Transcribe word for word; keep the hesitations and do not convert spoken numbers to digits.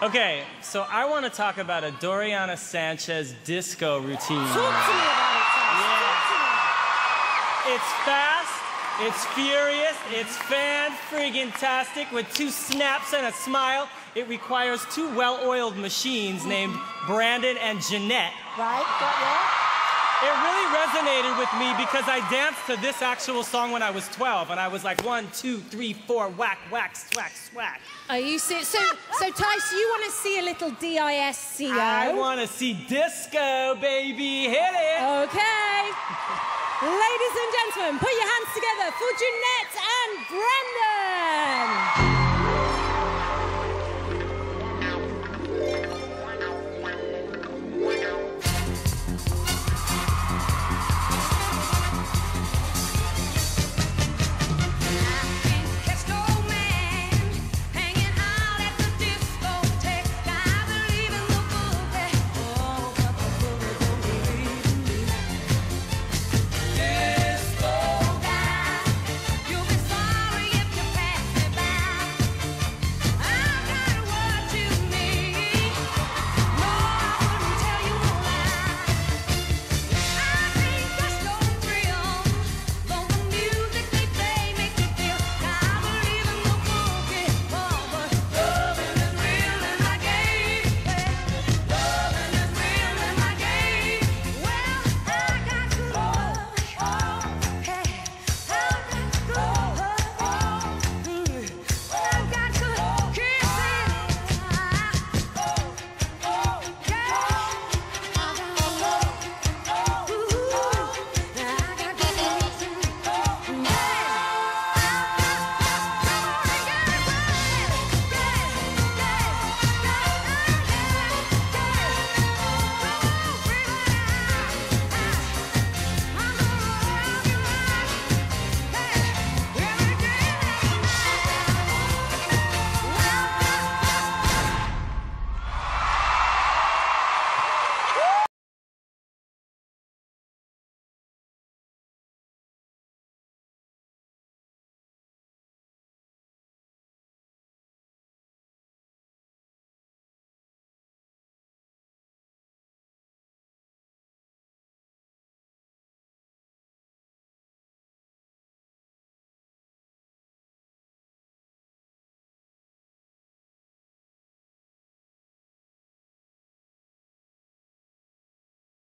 Okay, so I want to talk about a Doriana Sanchez disco routine. Talk to me about it, yeah. It's fast, it's furious, it's fan-friggin-tastic with two snaps and a smile. It requires two well-oiled machines named Brandon and Jeanette. Right, got it. It really resonated with me because I danced to this actual song when I was twelve, and I was like, one, two, three, four, whack, whack, swack, swack. Are you serious? So, so Tyce, you want to see a little D I S C O? I want to see disco, baby. Hit it. Okay. Ladies and gentlemen, put your hands together for Jeanette and Brenda.